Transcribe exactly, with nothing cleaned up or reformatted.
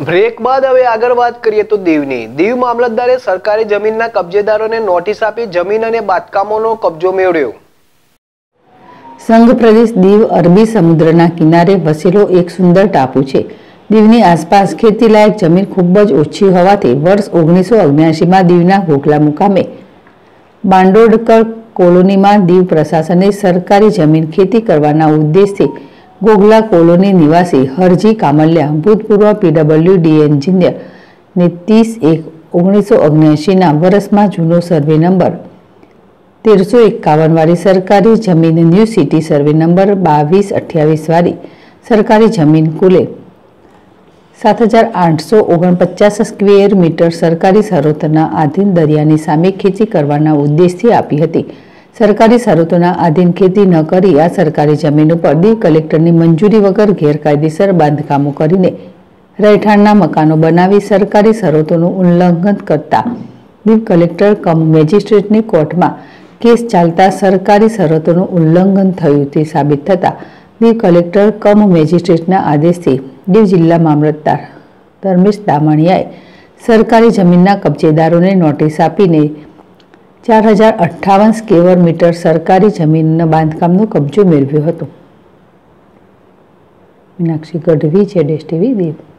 Break बाद हवे आगळ वात करीए तो दीवनी। दीव मामलतदारे सरकारी जमीनना कब्जेदारोने नोटिस आपी जमीन अने बांधकामोनो कब्जो मेळव्यो। संघ प्रदेश दीव अरबी समुद्रना किनारे वसेलो एक सुंदर टापू छे। दीवनी आसपास खेतीलायक जमीन खूब ज ओछी होवाथी वर्ष ओगनीसो अग्यासी में दीवना घोकला मुकामे बांडोडकर कोलोनी में दीव प्रशासने सरकारी जमीन खेती करवाना उद्देश्य घोकला कोलोनी निवासी हरजी कामलिया भूतपूर्व पीडब्ल्यूडी एंजीनियर ने तीस एक ओगनीसो अग्यासी वर्ष में जूनो सर्वे नंबर तेर सौ एक्कावन वाली सरकारी जमीन न्यू सिटी सर्वे नंबर बावीस अठावीस वाली सरकारी जमीन कुले सात हज़ार आठ सौ ओगणपचास स्क्वेर मीटर सरकारी सरोतना आधीन दरियानी सामे खेती करवाना उद्देश्य आपी हती। सरकारी सरोतना आधीन खेती न करी आ सरकारी जमीन पर दीव कलेक्टरनी मंजूरी वगर गैरकायदेसर बांधकामों करीने રહેઠાણના मकानों बनावी सरकारी सरोतोનું उल्लंघन करता दीव कलेक्टर कम मेजिस्ट्रेटनी कोर्टमां केस चालता सरकारी सरोतोનું उल्लंघन थयुं ते साबित थता दीव कलेक्टर कम मेजिस्ट्रेटना आदेशथी दीव जिला मामलतदार धर्मेश दामणियाए सरकारी जमीनना कब्जेदारोने नोटिस आपीने चार हज़ार अठावन स्क्वेर मीटर सरकारी जमीनना बांधकामनो कब्जो मेळव्यो हतो। मीनाक्षी गढ़वी, ज़ेडएसटीवी, दीव।